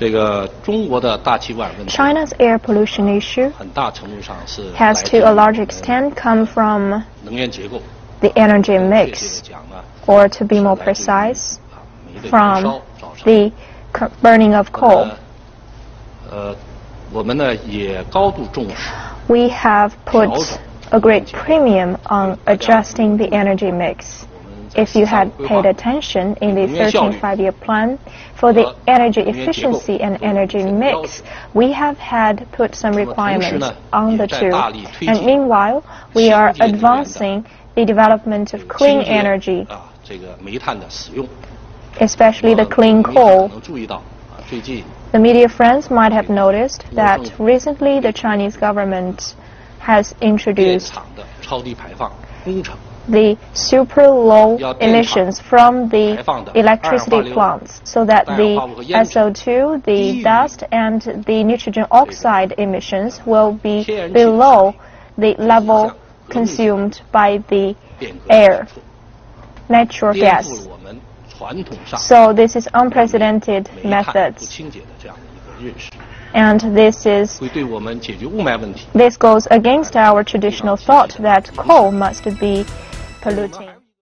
这个中国的大气污染问题 China's air pollution issue 很大程度上是 has to a large extent come from 能源结构 the energy mix, or to be more precise, from the burning of coal. We have put a great premium on adjusting the energy mix. If you had paid attention in the 13th Five-Year Plan for the energy efficiency and energy mix, we have had put some requirements on the two. And meanwhile, we are advancing the development of clean energy, especially the clean coal. The media friends might have noticed that recently the Chinese government has introduced the super low emissions from the electricity plants so that the SO2, the dust, and the nitrogen oxide emissions will be below the level consumed by the air, natural gas. So this is unprecedented methods. And this goes against our traditional thought that coal must be polluting.